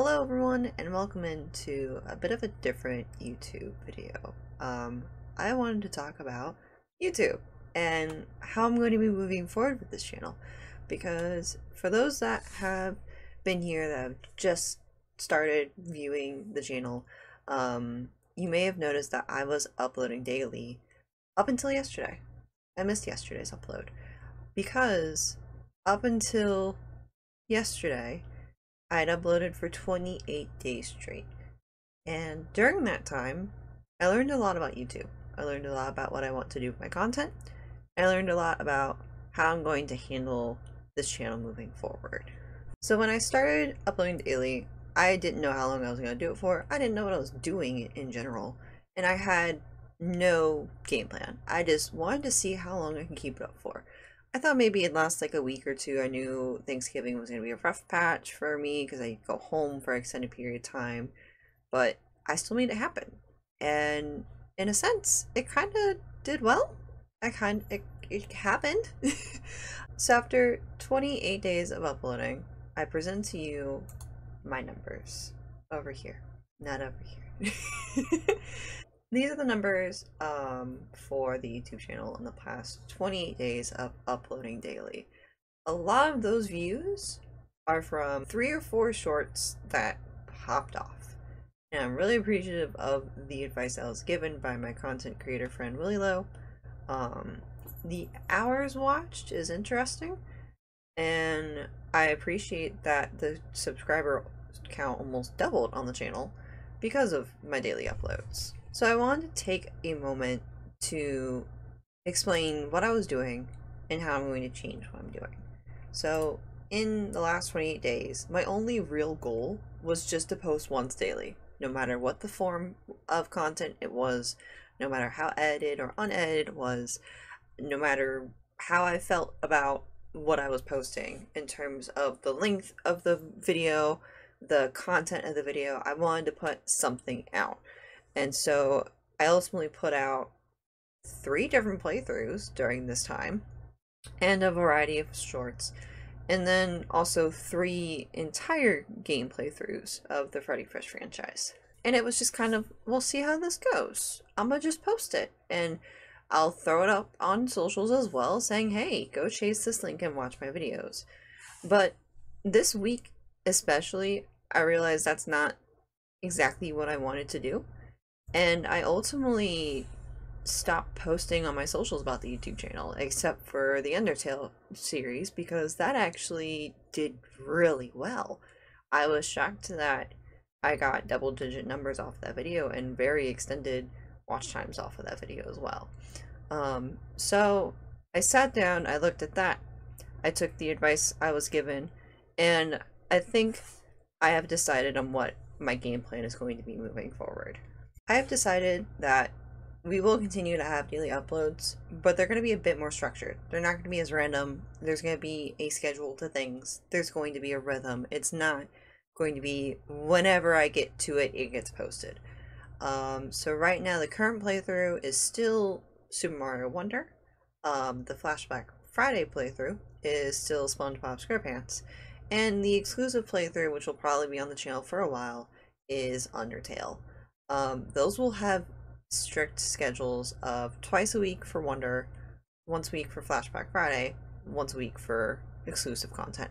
Hello everyone, and welcome into a bit of a different YouTube video. I wanted to talk about YouTube and how I'm going to be moving forward with this channel, because for those that have been here that have just started viewing the channel, you may have noticed that I was uploading daily up until yesterday. I missed yesterday's upload because up until yesterday I had uploaded for 28 days straight, and during that time I learned a lot about YouTube. I learned a lot about what I want to do with my content. I learned a lot about how I'm going to handle this channel moving forward. So when I started uploading daily, I didn't know how long I was going to do it for. I didn't know what I was doing in general, and I had no game plan. I just wanted to see how long I can keep it up for. I thought maybe it'd last like a week or two. I knew Thanksgiving was going to be a rough patch for me because I go home for an extended period of time, but I still made it happen. And in a sense, it kind of did well. It happened. So after 28 days of uploading, I present to you my numbers over here, not over here. These are the numbers for the YouTube channel in the past 28 days of uploading daily. A lot of those views are from 3 or 4 shorts that popped off, and I'm really appreciative of the advice I was given by my content creator friend Willie Lowe. The hours watched is interesting, and I appreciate that the subscriber count almost doubled on the channel because of my daily uploads. So I wanted to take a moment to explain what I was doing and how I'm going to change what I'm doing. So in the last 28 days, my only real goal was just to post once daily, no matter what the form of content it was, no matter how edited or unedited it was, no matter how I felt about what I was posting in terms of the length of the video, the content of the video. I wanted to put something out. And so I ultimately put out 3 different playthroughs during this time, and a variety of shorts, and then also 3 entire game playthroughs of the Freddy Fresh franchise. And it was just kind of, we'll see how this goes. I'm gonna just post it, and I'll throw it up on socials as well, saying, hey, go chase this link and watch my videos. But this week especially, I realized that's not exactly what I wanted to do. And I ultimately stopped posting on my socials about the YouTube channel, except for the Undertale series, because that actually did really well. I was shocked that I got double-digit numbers off that video and very extended watch times off of that video as well. So I sat down, I looked at that, I took the advice I was given, and I think I have decided on what my game plan is going to be moving forward. I have decided that we will continue to have daily uploads, but they're going to be a bit more structured. They're not going to be as random. There's going to be a schedule to things. There's going to be a rhythm. It's not going to be whenever I get to it, it gets posted. So right now the current playthrough is still Super Mario Wonder. The Flashback Friday playthrough is still SpongeBob SquarePants. And the exclusive playthrough, which will probably be on the channel for a while, is Undertale. Those will have strict schedules of twice a week for Wonder, once a week for Flashback Friday, once a week for exclusive content.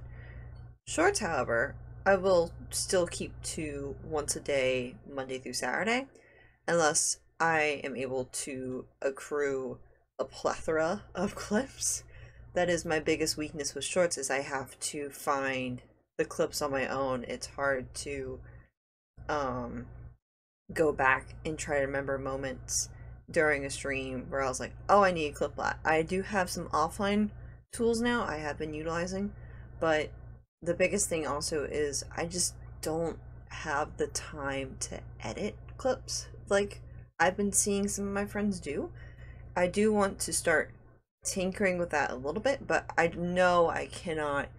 Shorts, however, I will still keep to once a day, Monday through Saturday, unless I am able to accrue a plethora of clips. That is my biggest weakness with shorts, is I have to find the clips on my own. It's hard to, go back and try to remember moments during a stream where I was like, oh, I need a clip lot. I do have some offline tools now I have been utilizing, but the biggest thing also is I just don't have the time to edit clips like I've been seeing some of my friends do. I do want to start tinkering with that a little bit, but I know I cannot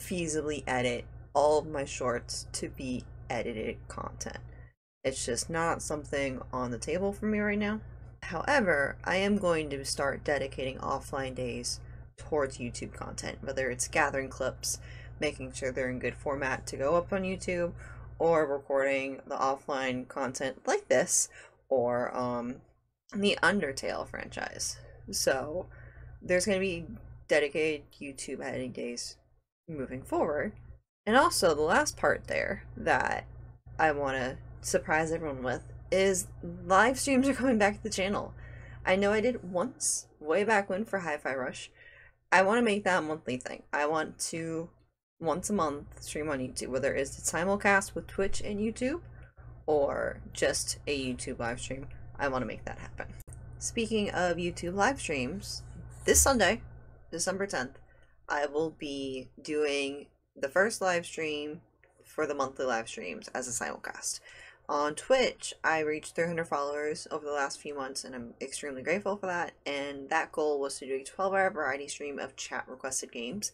feasibly edit all of my shorts to be edited content. It's just not something on the table for me right now. However, I am going to start dedicating offline days towards YouTube content, whether it's gathering clips, making sure they're in good format to go up on YouTube, or recording the offline content like this, or the Undertale franchise. So there's going to be dedicated YouTube editing days moving forward. And also the last part there that I want to surprise everyone with is live streams are coming back to the channel. I know I did it once way back when for Hi-Fi Rush. I want to make that a monthly thing. I want to once a month stream on YouTube, whether it's the simulcast with Twitch and YouTube or just a YouTube live stream. I want to make that happen. Speaking of YouTube live streams, this Sunday, December 10th, I will be doing the first live stream for the monthly live streams as a simulcast. On Twitch, I reached 300 followers over the last few months, and I'm extremely grateful for that. And that goal was to do a 12-hour variety stream of chat-requested games.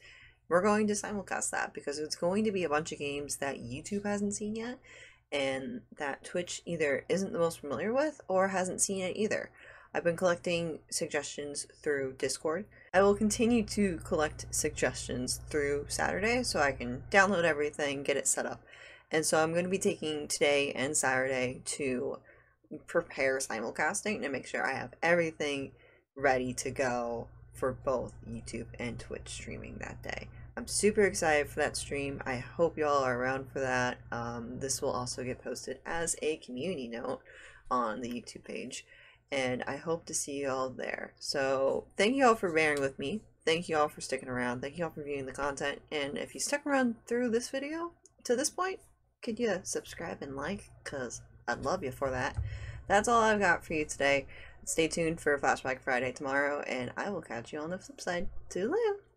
We're going to simulcast that because it's going to be a bunch of games that YouTube hasn't seen yet, and that Twitch either isn't the most familiar with or hasn't seen it either. I've been collecting suggestions through Discord. I will continue to collect suggestions through Saturday so I can download everything, get it set up. And so I'm going to be taking today and Saturday to prepare simulcasting and make sure I have everything ready to go for both YouTube and Twitch streaming that day. I'm super excited for that stream. I hope y'all are around for that. This will also get posted as a community note on the YouTube page. And I hope to see you all there. So thank you all for bearing with me. Thank you all for sticking around. Thank you all for viewing the content. And if you stuck around through this video to this point, could you subscribe and like? Because I'd love you for that. That's all I've got for you today. Stay tuned for Flashback Friday tomorrow, and I will catch you on the flip side. Toodaloo!